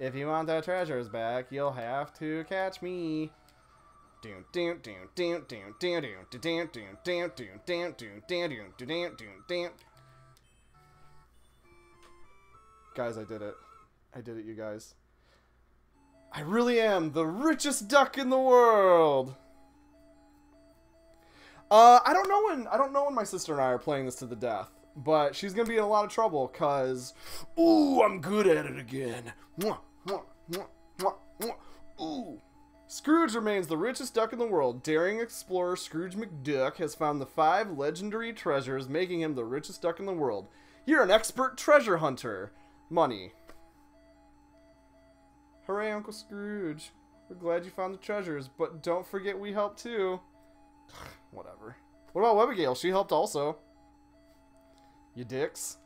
If you want that treasures back, you'll have to catch me. Guys, I did it. I did it, you guys. I really am the richest duck in the world. I don't know when my sister and I are playing this to the death, but she's gonna be in a lot of trouble because, ooh, I'm good at it again. Mwah, mwah, mwah, mwah, mwah. Ooh. Scrooge remains the richest duck in the world. Daring explorer Scrooge McDuck has found the 5 legendary treasures, making him the richest duck in the world. You're an expert treasure hunter. Money. Hooray, Uncle Scrooge. We're glad you found the treasures, but don't forget we helped too. Whatever. What about Webigail? She helped also. You dicks.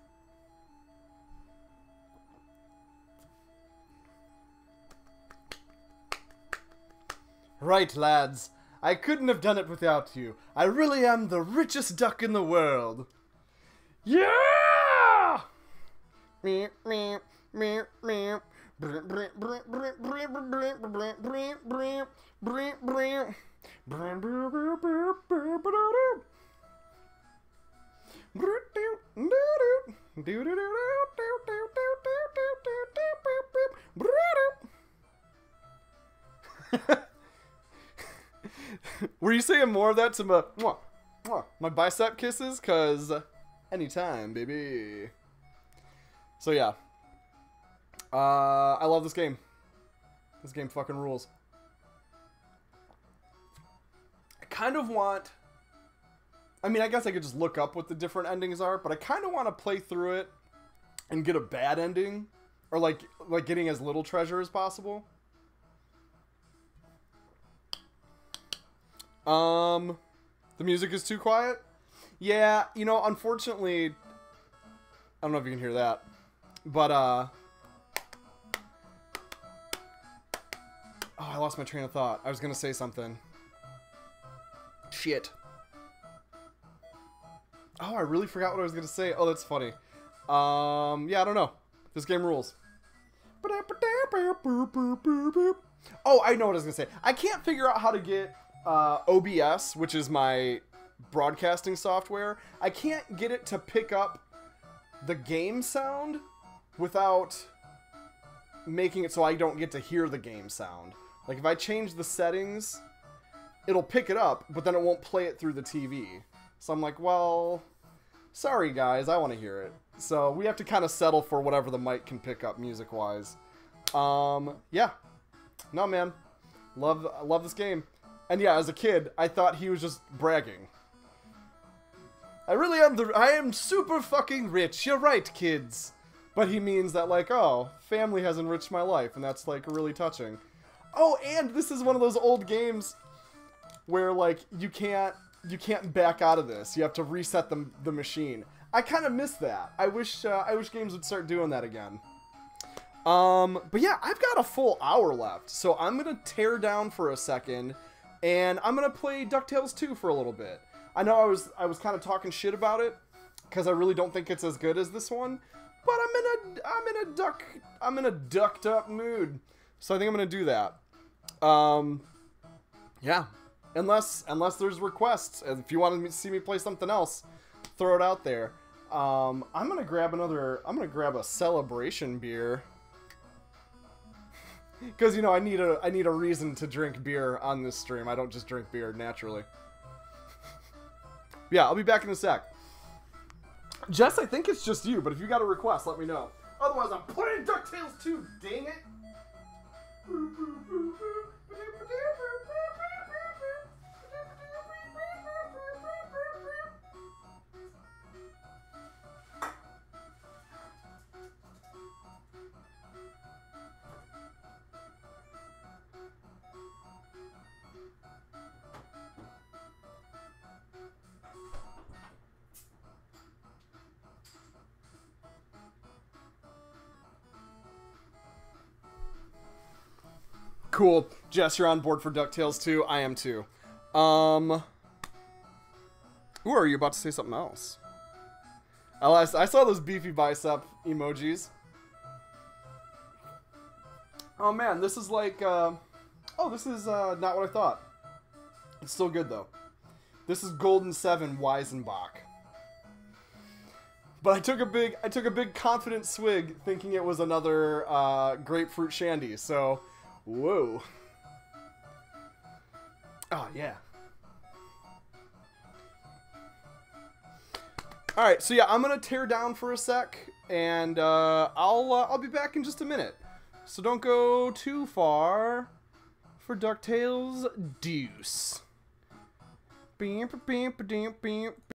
Right, lads. I couldn't have done it without you. I really am the richest duck in the world. Yeah! Meep, meep, meep, meep. Were you saying more of that to my bicep kisses? 'Cause anytime, baby. So yeah. I love this game. This game fucking rules. I guess I could just look up what the different endings are, but I kind of want to play through it and get a bad ending, or like getting as little treasure as possible. The music is too quiet? Yeah, you know, unfortunately, I don't know if you can hear that, but oh, I lost my train of thought. I was going to say something. Shit. Oh, I really forgot what I was going to say. Oh, that's funny. Yeah, I don't know. This game rules. Oh, I know what I was going to say. I can't figure out how to get OBS, which is my broadcasting software. I can't get it to pick up the game sound without making it so I don't get to hear the game sound. Like, if I change the settings, it'll pick it up, but then it won't play it through the TV. So I'm like, well, sorry guys, I want to hear it. So we have to kind of settle for whatever the mic can pick up music-wise. Yeah. No, man. Love this game. And yeah, as a kid, I thought he was just bragging. I am super fucking rich. You're right, kids. But he means that, like, oh, family has enriched my life, and that's, like, really touching. Oh, and this is one of those old games where, like, you can't back out of this. You have to reset the machine. I kind of miss that. I wish games would start doing that again. But yeah, I've got a full hour left, so I'm gonna tear down for a second. And I'm going to play DuckTales 2 for a little bit. I know I was kind of talking shit about it because I really don't think it's as good as this one, but I'm in a ducked up mood. So I think I'm going to do that. Yeah. Unless there's requests, if you want to see me play something else, throw it out there. I'm going to grab a celebration beer. Because, you know, I need a reason to drink beer on this stream. I don't just drink beer naturally. Yeah, I'll be back in a sec. Jess, I think it's just you, but if you got a request, let me know. Otherwise, I'm playing DuckTales 2, dang it! Cool. Jess, you're on board for DuckTales 2. I am too. Ooh, are you about to say something else? I saw those beefy bicep emojis. Oh man, this is like, oh, this is not what I thought. It's still good though. This is Golden 7 Weisenbach. But I took a big confident swig, thinking it was another grapefruit shandy. So, whoa. Oh yeah. All right, so yeah, I'm gonna tear down for a sec, and I'll be back in just a minute. So don't go too far for DuckTales Deuce. Beep beep beep beep.